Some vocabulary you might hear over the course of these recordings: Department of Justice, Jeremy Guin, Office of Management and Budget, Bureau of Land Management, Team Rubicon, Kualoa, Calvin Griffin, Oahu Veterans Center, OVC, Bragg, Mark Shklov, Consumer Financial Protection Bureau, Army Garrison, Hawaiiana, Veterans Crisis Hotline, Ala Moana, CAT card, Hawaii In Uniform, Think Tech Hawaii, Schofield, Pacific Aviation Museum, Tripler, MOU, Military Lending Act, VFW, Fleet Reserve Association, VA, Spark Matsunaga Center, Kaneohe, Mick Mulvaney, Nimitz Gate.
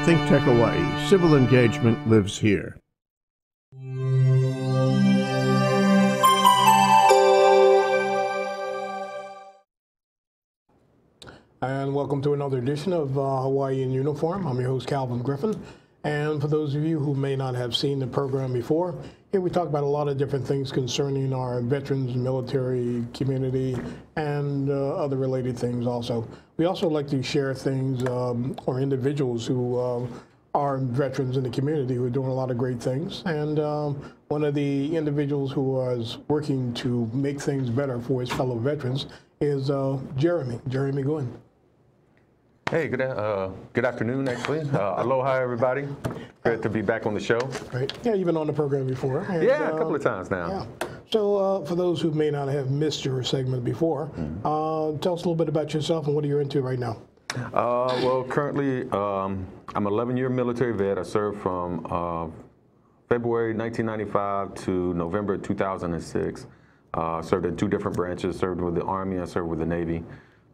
ThinkTech Hawaii, civil engagement lives here. And welcome to another edition of Hawaii in Uniform. I'm your host, Calvin Griffin. And for those of you who may not have seen the program before, here we talk about a lot of different things concerning our veterans, military community, and other related things also. We also like to share things or individuals who are veterans in the community who are doing a lot of great things. And one of the individuals who was working to make things better for his fellow veterans is Jeremy Guin. Hey, good afternoon, actually. Aloha, everybody. Great to be back on the show. Right. Yeah, you've been on the program before. And, a couple of times now. Yeah. So for those who may not have missed your segment before, tell us a little bit about yourself and what are you into right now? Well, currently, I'm an 11-year military vet. I served from February 1995 to November 2006. Served in two different branches. Served with the Army. I served with the Navy.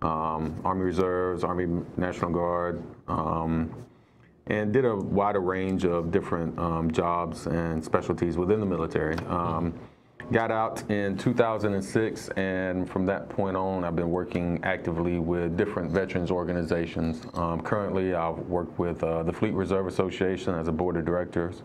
Army Reserves, Army National Guard, and did a wider range of different jobs and specialties within the military. Got out in 2006, and from that point on, I've been working actively with different veterans organizations. Currently, I've worked with the Fleet Reserve Association as a board of directors.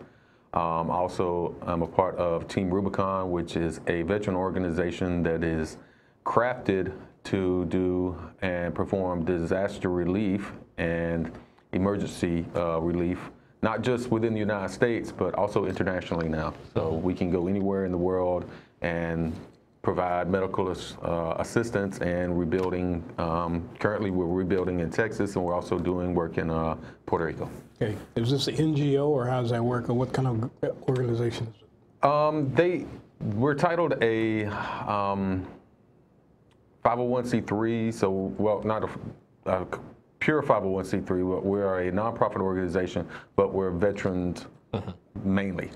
Also, I'm a part of Team Rubicon, which is a veteran organization that is crafted to do and perform disaster relief and emergency relief, not just within the United States, but also internationally now. So we can go anywhere in the world and provide medical assistance and rebuilding. Currently, we're rebuilding in Texas, and we're also doing work in Puerto Rico. Okay. Is this an NGO, or how does that work, or what kind of organization is it? We're titled a 501c3, so, well, not a pure 501c3, but we are a nonprofit organization, but we're veterans mainly.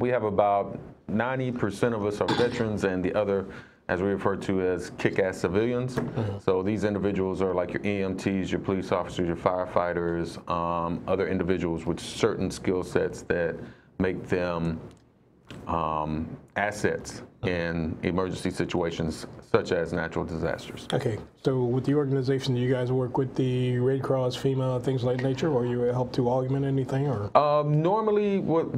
We have about 90% of us are veterans, and the other, as we refer to as kick-ass civilians. So these individuals are like your EMTs, your police officers, your firefighters, other individuals with certain skill sets that make them assets in emergency situations such as natural disasters. Okay, so with the organization, do you guys work with the Red Cross, FEMA, things like nature, or you help to augment anything? Or normally what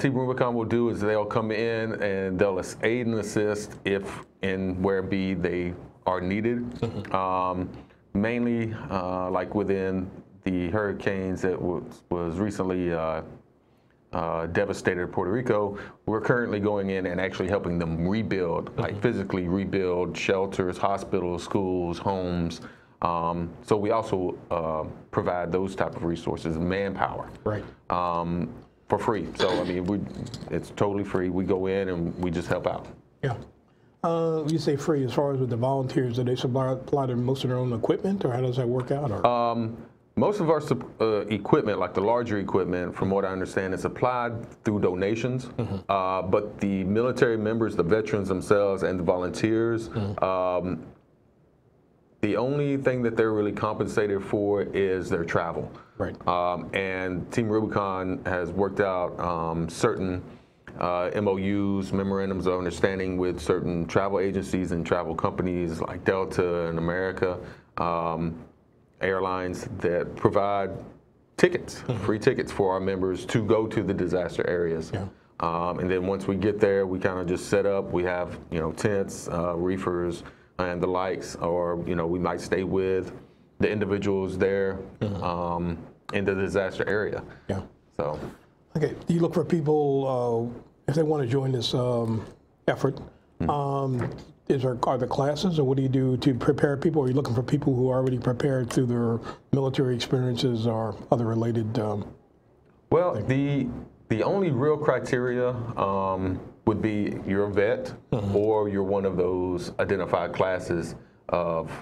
Team Rubicon will do is they'll come in and they'll aid and assist if and where be they are needed. Mainly like within the hurricanes that was recently devastated Puerto Rico, we're currently going in and actually helping them rebuild, like physically rebuild shelters, hospitals, schools, homes. So we also provide those type of resources, manpower, right, for free. So I mean, it's totally free. We go in and we just help out. Yeah. You say free as far as with the volunteers, do they supply most of their own equipment, or how does that work out? Or? Most of our equipment, like the larger equipment, from what I understand, is supplied through donations. But the military members, the veterans themselves, and the volunteers, the only thing that they're really compensated for is their travel. Right. And Team Rubicon has worked out certain MOUs, memorandums of understanding, with certain travel agencies and travel companies like Delta and America. Airlines that provide tickets, free tickets for our members to go to the disaster areas. Yeah. And then once we get there, we kind of just set up. We have, tents, reefers, and the likes, or, we might stay with the individuals there in the disaster area. Yeah. So. Okay. Do you look for people, if they want to join this effort, are there classes, or what do you do to prepare people? Are you looking for people who are already prepared through their military experiences or other related? Well, the only real criteria would be you're a vet, or you're one of those identified classes of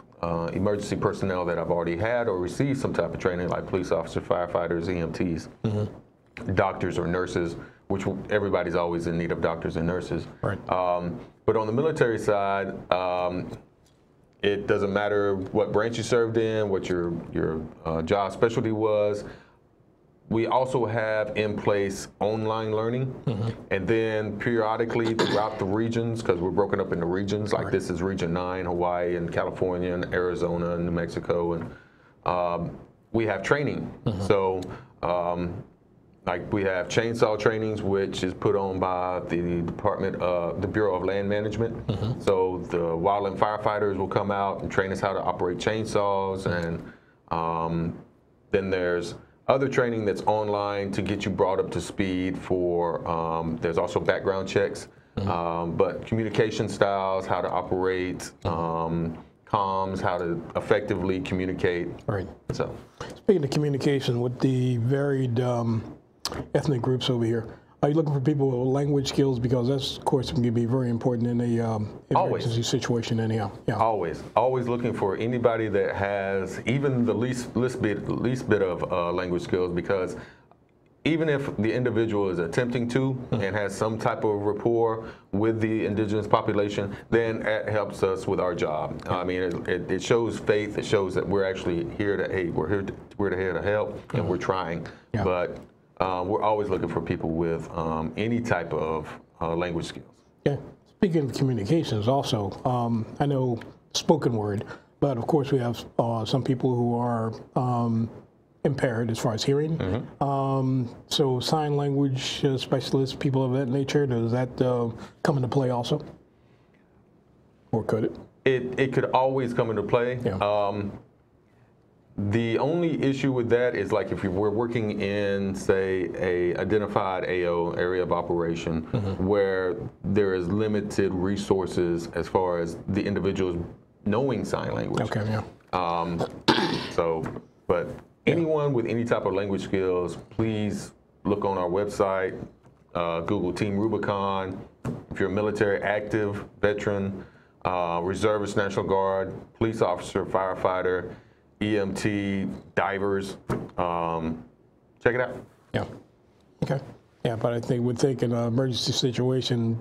emergency personnel that I've already had or received some type of training, like police officers, firefighters, EMTs, doctors or nurses, which everybody's always in need of doctors and nurses. Right. But on the military side, It doesn't matter what branch you served in, what your job specialty was. We also have in place online learning, and then periodically throughout the regions, because we're broken up into regions, like this is Region 9, Hawaii and California and Arizona and New Mexico, and we have training. So like we have chainsaw trainings, which is put on by the Department of the Bureau of Land Management. So the wildland firefighters will come out and train us how to operate chainsaws, and then there's other training that's online to get you brought up to speed for, there's also background checks, but communication styles, how to operate, comms, how to effectively communicate. Right. So, speaking of communication with the varied ethnic groups over here, are you looking for people with language skills? Because that's, of course, going to be very important in a emergency situation anyhow. Yeah. Always. Always looking for anybody that has even the least bit of language skills, because even if the individual is attempting to and has some type of rapport with the indigenous population, then it helps us with our job. I mean, it shows faith. It shows that we're actually here to aid. We're here to help, and we're trying. Yeah. But we're always looking for people with any type of language skills. Yeah. Speaking of communications also, I know spoken word, but of course we have some people who are impaired as far as hearing. So sign language specialists, people of that nature, does that come into play also? Or could it? It could always come into play. Yeah. The only issue with that is, like, if we're working in, say, a identified AO, area of operation, where there is limited resources as far as the individuals knowing sign language. Okay, yeah. So, but anyone with any type of language skills, please look on our website, Google Team Rubicon. If you're a military active, veteran, reservist, National Guard, police officer, firefighter, EMT, divers, check it out. Yeah. Okay. Yeah, but I think would think in an emergency situation,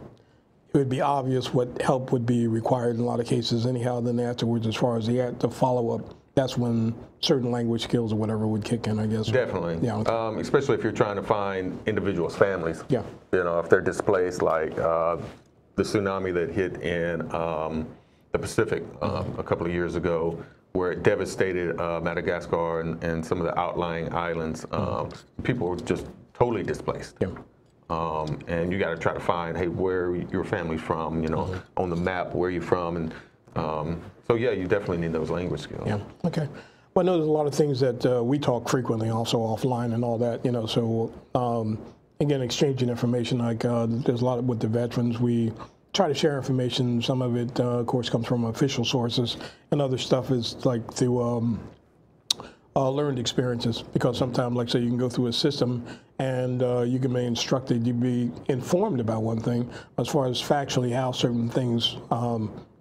it would be obvious what help would be required in a lot of cases anyhow. Then afterwards, as far as the follow-up, that's when certain language skills or whatever would kick in, I guess. Definitely. Yeah. Especially if you're trying to find individuals, families. Yeah. You know, if they're displaced, like the tsunami that hit in the Pacific a couple of years ago, where it devastated Madagascar and some of the outlying islands. People were just totally displaced. Yeah. And you got to try to find, hey, where your family's from, you know, on the map, where you're from. And so, yeah, you definitely need those language skills. Yeah, okay. Well, I know there's a lot of things that we talk frequently also offline and all that, you know, so, again, exchanging information, like there's a lot with the veterans. We try to share information. Some of it, of course, comes from official sources, and other stuff is like through learned experiences, because sometimes, like say, you can go through a system and you can be instructed, you be informed about one thing as far as factually how certain things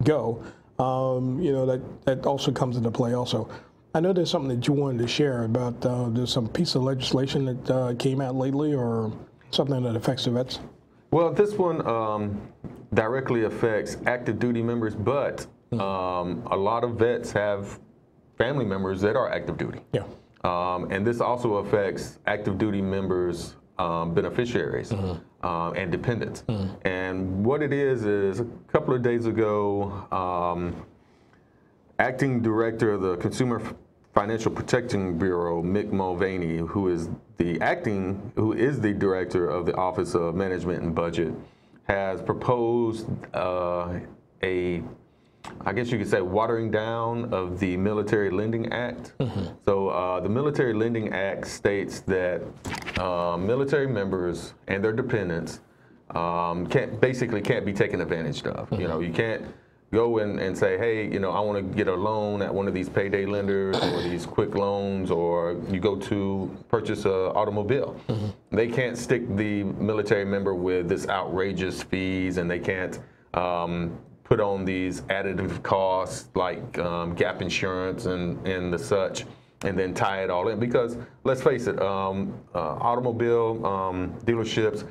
go. You know, that also comes into play also. I know there's something that you wanted to share about there's some piece of legislation that came out lately or something that affects the vets. Well, this one directly affects active duty members, but a lot of vets have family members that are active duty. Yeah. And this also affects active duty members, beneficiaries, and dependents. And what it is a couple of days ago, acting director of the Consumer Financial Protection Bureau, Mick Mulvaney, who is the director of the Office of Management and Budget, has proposed I guess you could say, watering down of the Military Lending Act. So the Military Lending Act states that military members and their dependents basically can't be taken advantage of. You know, you can't go in and say, hey, you know, I want to get a loan at one of these payday lenders or these quick loans, or you go to purchase an automobile. They can't stick the military member with this outrageous fees, and they can't put on these additive costs like gap insurance and the such, and then tie it all in. Because let's face it, automobile dealerships,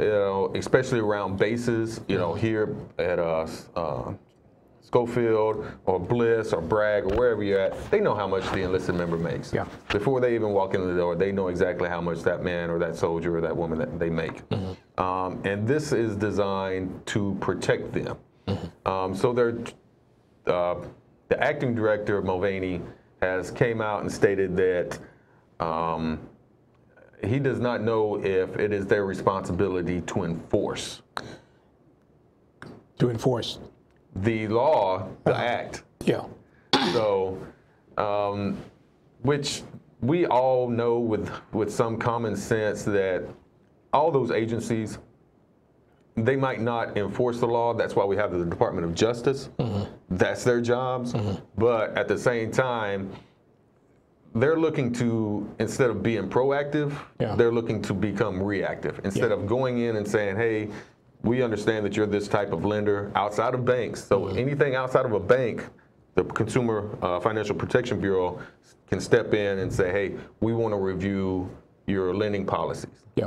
you know, especially around bases, you know, here at Schofield or Bliss or Bragg or wherever you're at, they know how much the enlisted member makes. Yeah. Before they even walk in the door, they know exactly how much that man or that soldier or that woman that they make. Mm-hmm. And this is designed to protect them. Mm-hmm. So the acting director, Mulvaney, has came out and stated that he does not know if it is their responsibility to enforce. To enforce? The law, the act. Yeah. So, which we all know with some common sense that all those agencies, they might not enforce the law. That's why we have the Department of Justice. Mm-hmm. That's their jobs. Mm-hmm. But at the same time, they're looking to, instead of being proactive, yeah, they're looking to become reactive. Instead, yeah, of going in and saying, hey, we understand that you're this type of lender outside of banks. So mm-hmm, anything outside of a bank, the Consumer Financial Protection Bureau can step in and say, hey, we want to review your lending policies. Yeah.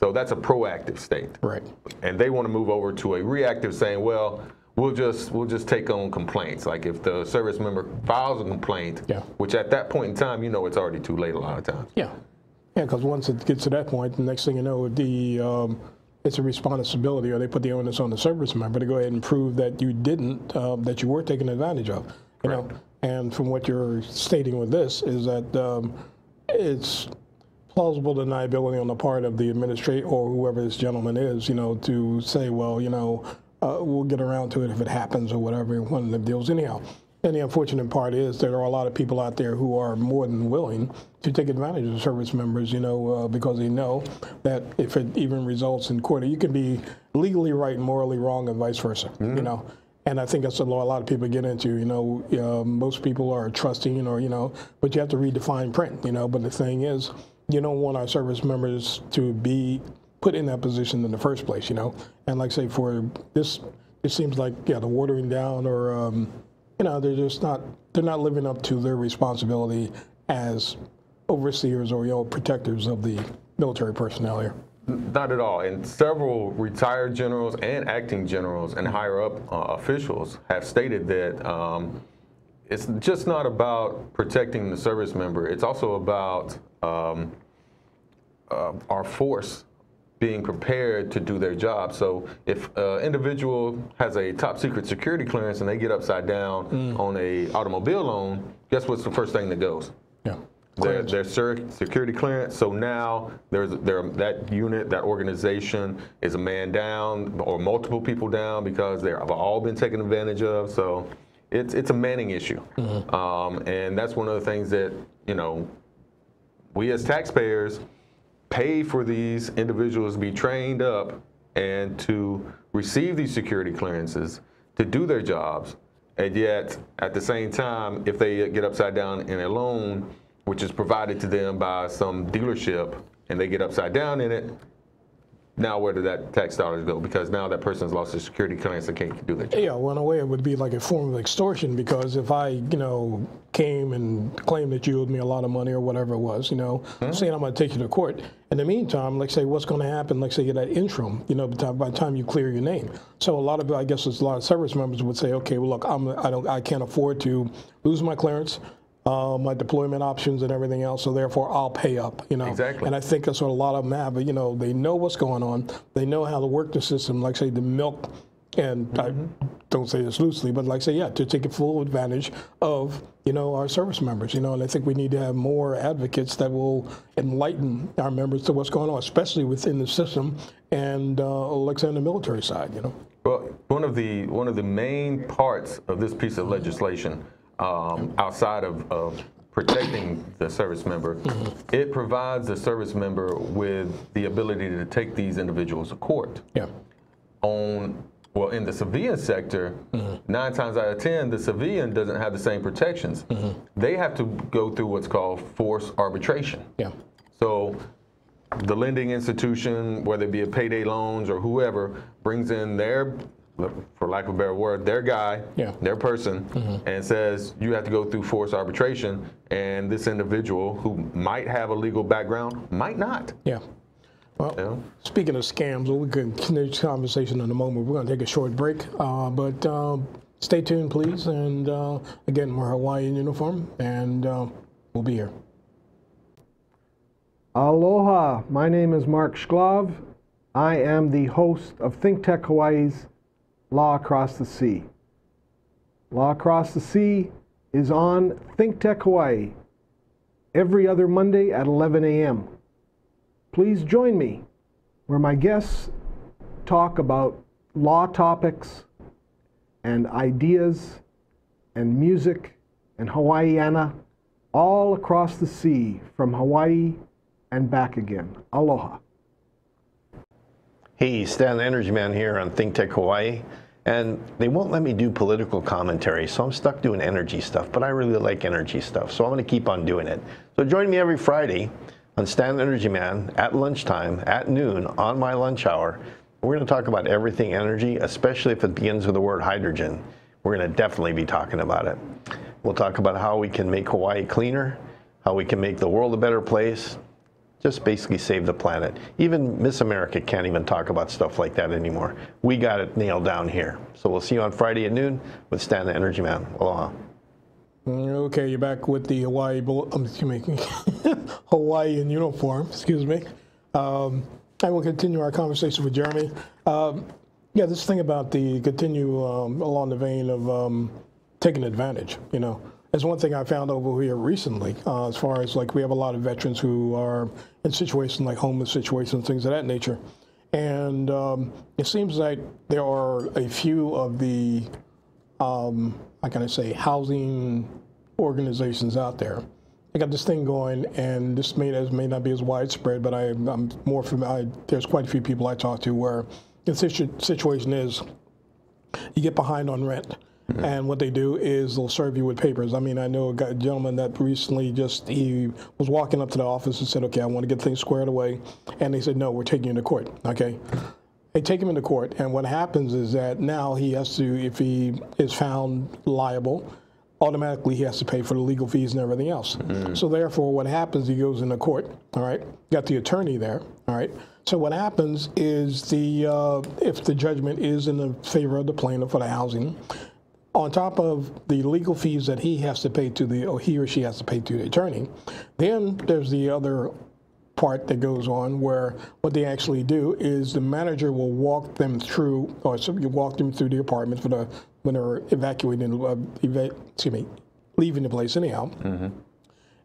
So that's a proactive state. Right. And they want to move over to a reactive saying, well, we'll just take on complaints. Like if the service member files a complaint, yeah, which at that point in time, you know, it's already too late a lot of times. Yeah. Yeah, because once it gets to that point, the next thing you know, the it's a responsibility, or they put the onus on the service member to go ahead and prove that you didn't, that you were taken advantage of. You know? And from what you're stating with this is that it's plausible deniability on the part of the administrator or whoever this gentleman is, you know, to say, well, you know, we'll get around to it if it happens or whatever, one of the deals. Anyhow, and the unfortunate part is there are a lot of people out there who are more than willing to take advantage of service members, you know, because they know that if it even results in court, you can be legally right, morally wrong, and vice versa, mm-hmm, you know. And I think that's a lot of people get into, you know, most people are trusting or, you know, but you have to read the fine print, you know. But the thing is, you don't want our service members to be put in that position in the first place, you know. And like, say, for this, it seems like, yeah, the watering down or, you know, they're just not, they're not living up to their responsibility as overseers or, you know, protectors of the military personnel here. Not at all. And several retired generals and acting generals and higher up officials have stated that it's just not about protecting the service member. It's also about our force being prepared to do their job. So if an individual has a top secret security clearance and they get upside down on a automobile loan, guess what's the first thing that goes? Yeah. Their security clearance. So now that unit, that organization is a man down or multiple people down because they've all been taken advantage of. So it's a manning issue. Mm-hmm. And that's one of the things that, you know, we as taxpayers pay for these individuals to be trained up and to receive these security clearances to do their jobs. And yet, at the same time, if they get upside down in a loan, which is provided to them by some dealership, and they get upside down in it, now where do that tax dollars go? Because now that person's lost their security clearance and can't do their job. Yeah, well, in a way, it would be like a form of extortion, because if I, you know, came and claimed that you owed me a lot of money or whatever it was, you know, mm-hmm, saying I'm going to take you to court. In the meantime, let's say what's going to happen, let's say you're that interim, you know, by the time you clear your name. So a lot of, I guess, there's a lot of service members would say, okay, well, look, I can't afford to lose my clearance, my deployment options and everything else, so therefore I'll pay up, you know. Exactly. And I think that's what a lot of them have, you know, they know what's going on, they know how to work the system, like say the milk, and I don't say this loosely, but like say, yeah, to take full advantage of, you know, our service members, you know, and I think we need to have more advocates that will enlighten our members to what's going on, especially within the system and like say on the military side, you know. Well, one of the main parts of this piece of legislation, outside of protecting the service member, mm-hmm, it provides the service member with the ability to take these individuals to court. Yeah. Well, in the civilian sector, mm-hmm, 9 times out of 10, the civilian doesn't have the same protections. Mm-hmm. They have to go through what's called forced arbitration. Yeah. So the lending institution, whether it be a payday loans or whoever, brings in their, for lack of a better word, their guy, yeah, their person, mm-hmm, and says you have to go through forced arbitration, and this individual who might have a legal background might not. Yeah. Well, yeah, speaking of scams, we'll continue this conversation in a moment. We're going to take a short break, but stay tuned, please. And again, we're Hawaii in Uniform, and we'll be here. Aloha, my name is Mark Shklov. I am the host of ThinkTech Hawaii's Law Across the Sea. Law Across the Sea is on ThinkTech Hawaii every other Monday at 11 a.m. Please join me, where my guests talk about law topics and ideas and music and Hawaiiana all across the sea from Hawaii and back again. Aloha. Hey, Stan the Energy Man here on ThinkTech Hawaii. And they won't let me do political commentary, so I'm stuck doing energy stuff, but I really like energy stuff, so I'm going to keep on doing it. So join me every Friday on Stan the Energy Man at lunchtime, at noon, on my lunch hour. We're going to talk about everything energy, especially if it begins with the word hydrogen. We're going to definitely be talking about it. We'll talk about how we can make Hawaii cleaner, how we can make the world a better place, just basically save the planet. Even Miss America can't even talk about stuff like that anymore. We got it nailed down here. So we'll see you on Friday at noon with Stan the Energy Man. Aloha. Okay, you're back with the Hawaii, Hawaii in Uniform, excuse me. And we'll continue our conversation with Jeremy. Yeah, this thing about the continue along the vein of taking advantage, you know. That's one thing I found over here recently, as far as like we have a lot of veterans who are in situations like homeless situations, things of that nature. And it seems like there are a few of the, how can I say, housing organizations out there. They got this thing going, and this may not be as widespread, but I'm more familiar. There's quite a few people I talk to where the situation is you get behind on rent. Mm-hmm. And what they do is they'll serve you with papers. I mean, I know a gentleman that recently he was walking up to the office and said, okay, I want to get things squared away. And they said, no, we're taking you into court, okay? They take him into court, and what happens is that now he has to, if he is found liable, automatically he has to pay for the legal fees and everything else. Mm-hmm. So therefore, what happens, he goes into court, all right? Got the attorney there, all right? So what happens is the, if the judgment is in the favor of the plaintiff for the housing, on top of the legal fees that he has to pay to the, or he or she has to pay to the attorney, then there's the other part that goes on where what they actually do is the manager will walk them through, or so you walk them through the apartment for the, when they're evacuating, leaving the place anyhow. Mm-hmm.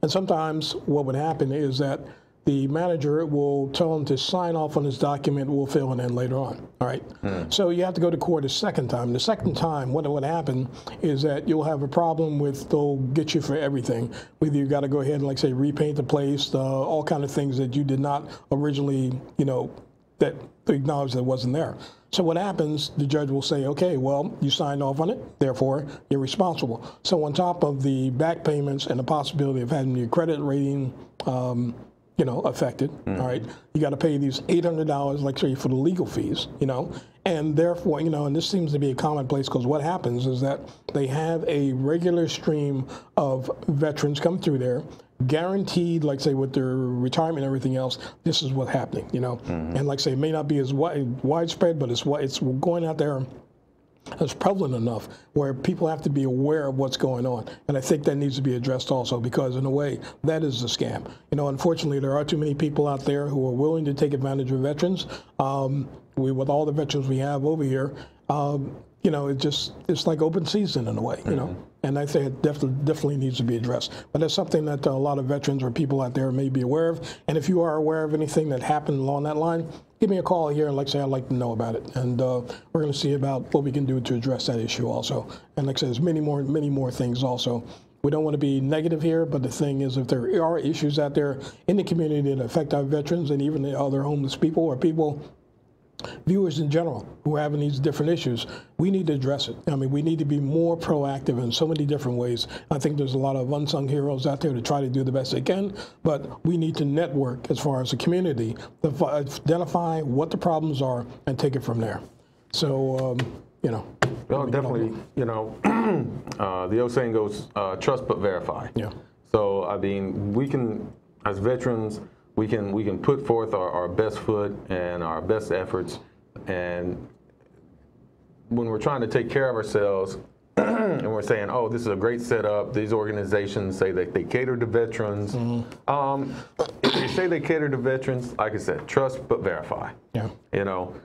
And sometimes what would happen is that the manager will tell him to sign off on his document, we'll fill it in later on, all right? Mm. So you have to go to court a second time. The second time, what would happen is that you'll have a problem with, they'll get you for everything. Whether you got to go ahead and, like, say, repaint the place, all kind of things that you did not originally, you know, that acknowledged that wasn't there. So what happens, the judge will say, okay, well, you signed off on it, therefore you're responsible. So on top of the back payments and the possibility of having your credit rating, you know, affected, all right? You got to pay these $800, like say, for the legal fees, you know? And therefore, you know, and this seems to be a commonplace because what happens is that they have a regular stream of veterans come through there, guaranteed, like say, with their retirement and everything else, this is what's happening, you know? Mm-hmm. And like say, it may not be as widespread, but it's going out there. It's prevalent enough where people have to be aware of what's going on. And I think that needs to be addressed also because, in a way, that is the scam. You know, unfortunately, there are too many people out there who are willing to take advantage of veterans. With all the veterans we have over here, you know, it's like open season in a way, you know. And I think it definitely needs to be addressed. But that's something that a lot of veterans or people out there may be aware of. And if you are aware of anything that happened along that line, give me a call here and, like I say, I'd like to know about it. And we're going to see about what we can do to address that issue also. And like I said, there's many more things also. We don't want to be negative here, but the thing is, if there are issues out there in the community that affect our veterans and even the other homeless people or people, viewers in general who are having these different issues, we need to address it. I mean, we need to be more proactive in so many different ways. I think there's a lot of unsung heroes out there to try to do the best they can, but we need to network as far as the community, to identify what the problems are and take it from there. So, you know. Well, definitely, you know, the old saying goes, trust but verify. Yeah. So, I mean, we can, as veterans, we can put forth our best foot and our best efforts, and when we're trying to take care of ourselves and we're saying, oh, this is a great setup. These organizations say that they cater to veterans. Mm-hmm. If you say they cater to veterans, like I said, trust but verify. Yeah. You know,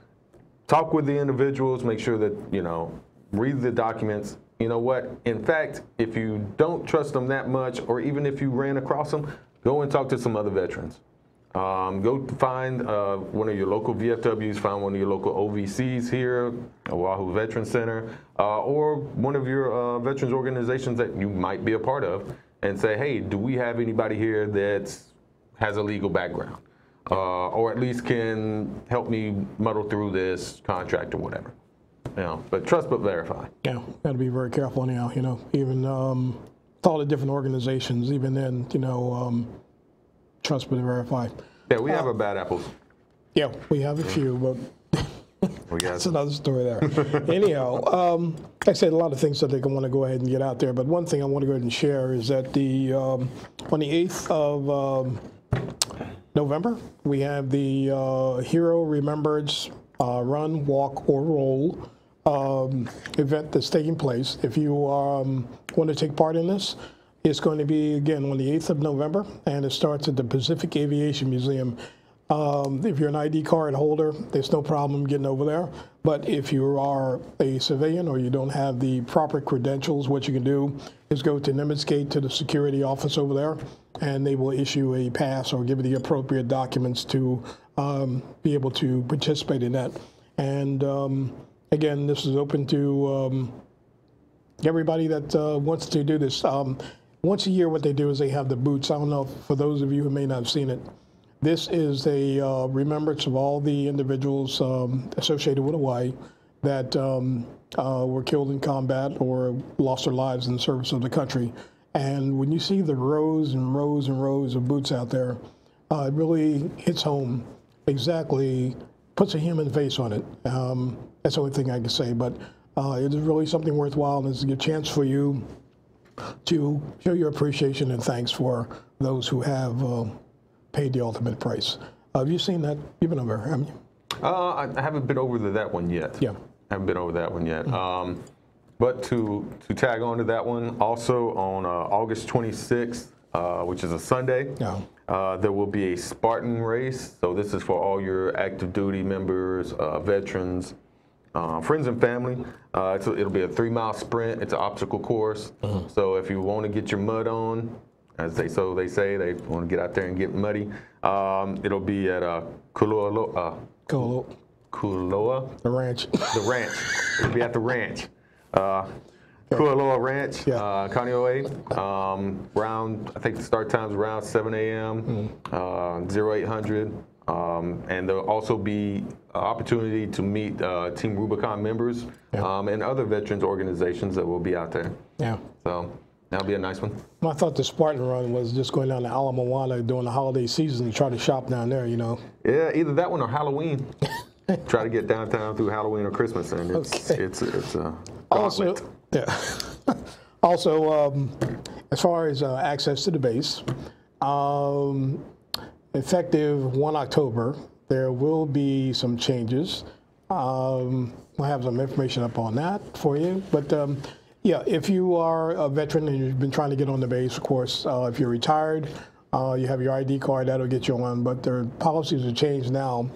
talk with the individuals, make sure that, you know, read the documents. You know what? In fact, if you don't trust them that much, or even if you ran across them, go and talk to some other veterans. Go find one of your local VFWs, find one of your local OVCs here, Oahu Veterans Center, or one of your veterans organizations that you might be a part of, and say, hey, do we have anybody here that has a legal background? Or at least can help me muddle through this contract or whatever. You know, but trust but verify. Yeah, got to be very careful now, you know, even with all the different organizations, even then, you know, trust but verify. Yeah, we have our bad apples. Yeah, we have a few, but that's another story there. Anyhow, I said a lot of things that they can want to go ahead and get out there, but one thing I want to go ahead and share is that the on the 8th of November, we have the Hero Remembrance Run, Walk, or Roll event that's taking place. If you want to take part in this, it's going to be, again, on the 8th of November, and it starts at the Pacific Aviation Museum. If you're an ID card holder, there's no problem getting over there. But if you are a civilian or you don't have the proper credentials, what you can do is go to Nimitz Gate to the security office over there, and they will issue a pass or give you the appropriate documents to be able to participate in that. And, again, this is open to everybody that wants to do this. Once a year, what they do is they have the boots. I don't know, for those of you who may not have seen it, this is a remembrance of all the individuals associated with Hawaii that were killed in combat or lost their lives in the service of the country. And when you see the rows and rows and rows of boots out there, it really hits home, exactly, puts a human face on it. That's the only thing I can say, but it is really something worthwhile, and it's a good chance for you to show your appreciation and thanks for those who have paid the ultimate price. Have you seen that? You've been over, haven't you? I haven't been over to that one yet. Yeah. Haven't been over that one yet. Mm-hmm. But to tag on to that one, also on August 26th, which is a Sunday, yeah. There will be a Spartan race. So this is for all your active duty members, veterans, friends and family. It'll be a 3-mile sprint. It's an obstacle course. Mm-hmm. So if you want to get your mud on, as they say, they want to get out there and get muddy. It'll be at Kualoa. The ranch. The ranch. It'll be at the ranch. Kualoa Ranch, yeah. Kaneohe, round, I think the start time's around 7 a.m., mm-hmm. 0800. And there'll also be an opportunity to meet Team Rubicon members, yeah. And other veterans organizations that will be out there. Yeah. So that'll be a nice one. I thought the Spartan Run was just going down to Ala Moana during the holiday season and try to shop down there, you know. Yeah, either that one or Halloween. Try to get downtown through Halloween or Christmas, and it's okay. it's a gauntlet. Also, yeah. Also, as far as access to the base, effective 1 October, there will be some changes. We'll have some information up on that for you. But, yeah, if you are a veteran and you've been trying to get on the base, of course, if you're retired, you have your ID card, that'll get you on. But their policies have changed now,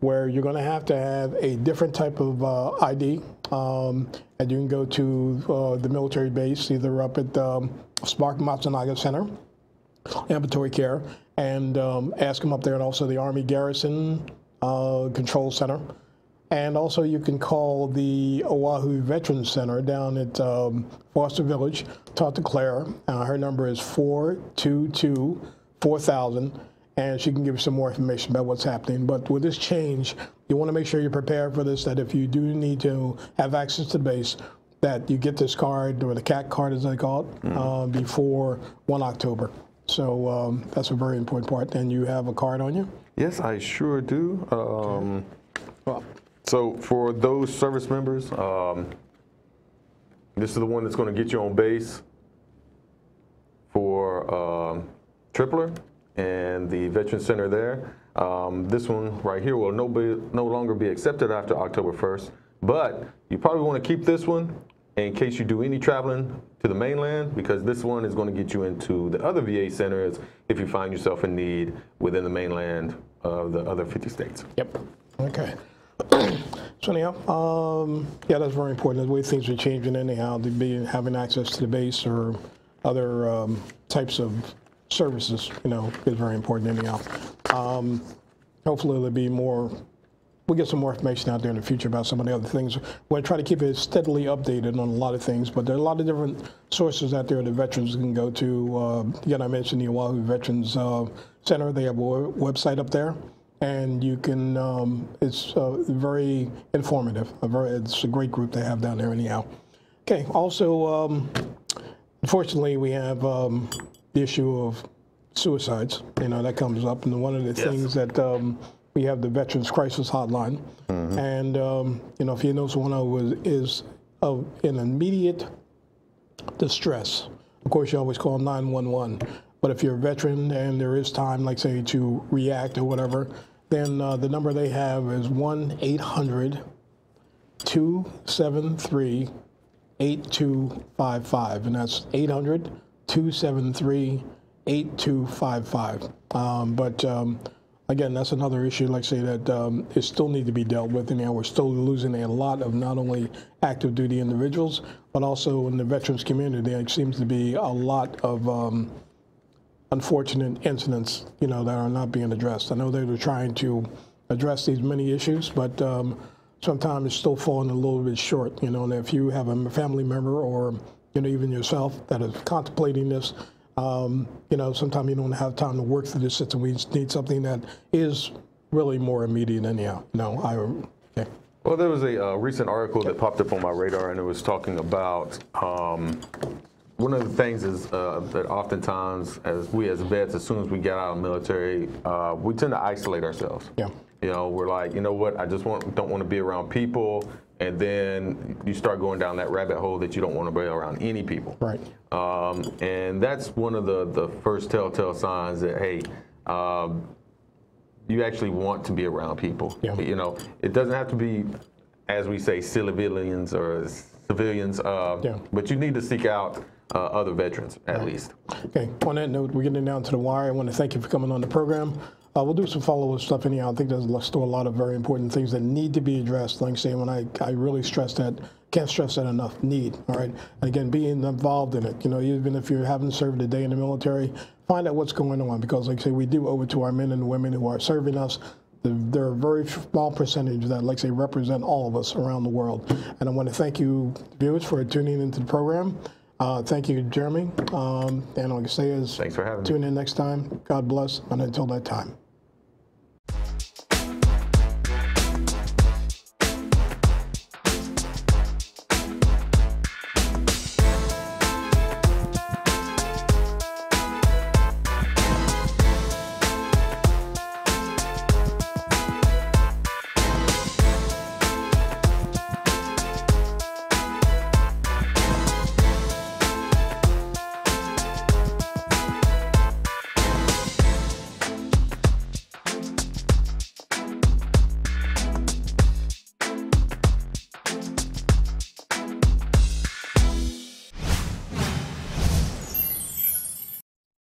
where you're going to have a different type of ID, and you can go to the military base, either up at Spark Matsunaga Center, Ambulatory Care, and ask them up there, and also the Army Garrison Control Center. And also you can call the Oahu Veterans Center down at Foster Village, talk to Claire. Her number is 422-4000. And she can give you some more information about what's happening. But with this change, you want to make sure you're prepared for this, that if you do need to have access to the base, that you get this card, or the CAT card as they call it, mm-hmm. Before 1 October. So that's a very important part. And you have a card on you? Yes, I sure do. Okay. So for those service members, this is the one that's going to get you on base for Tripler and the Veterans Center there. This one right here will no longer be accepted after October 1st, but you probably want to keep this one in case you do any traveling to the mainland, because this one is going to get you into the other VA centers if you find yourself in need within the mainland of the other 50 states. Yep. Okay. So anyhow, yeah, that's very important. The way things are changing anyhow, to be having access to the base or other types of services, you know, is very important anyhow. Hopefully there'll be more, we'll get some more information out there in the future about some of the other things. We'll try to keep it steadily updated on a lot of things, but there are a lot of different sources out there that veterans can go to. Again, I mentioned the Oahu Veterans Center. They have a website up there, and you can, it's very informative. It's a great group they have down there anyhow. Okay, also, unfortunately, we have the issue of suicides, you know, that comes up, and one of the things that we have the Veterans Crisis Hotline, and you know, if you know someone who is in immediate distress, of course you always call 911, but if you're a veteran and there is time, like say, to react or whatever, then the number they have is 1-800-273-8255, and that's 800-273-8255. Again, that's another issue, like say, that it still need to be dealt with. And you know, we're still losing a lot of not only active duty individuals, but also in the veterans community, there seems to be a lot of unfortunate incidents, you know, that are not being addressed. I know they're trying to address these many issues, but sometimes it's still falling a little bit short, you know. And if you have a family member or, you know, even yourself that is contemplating this, you know, sometimes you don't have time to work through this system. We need something that is really more immediate anyhow. Well, there was a recent article that popped up on my radar, and it was talking about one of the things is that oftentimes as vets, as soon as we get out of the military, we tend to isolate ourselves. Yeah. You know, we're like, you know what, I just don't want to be around people. And then you start going down that rabbit hole that you don't want to be around any people. Right. And that's one of the first telltale signs that, hey, you actually want to be around people. Yeah. You know, it doesn't have to be, as we say, civilians or civilians, but you need to seek out other veterans at least. Okay. On that note, we're getting down to the wire. I want to thank you for coming on the program. We'll do some follow-up stuff anyhow. I think there's still a lot of very important things that need to be addressed. Like saying, when I really stress that, can't stress that enough, need, all right? And again, being involved in it. You know, even if you haven't served a day in the military, find out what's going on. Because like say, we do owe it to our men and women who are serving us. There are a very small percentage that, like say, represent all of us around the world. And I want to thank you, viewers, for tuning into the program. Thank you, Jeremy. And all I can say is, thanks for having me. Tune in next time. God bless, and until that time.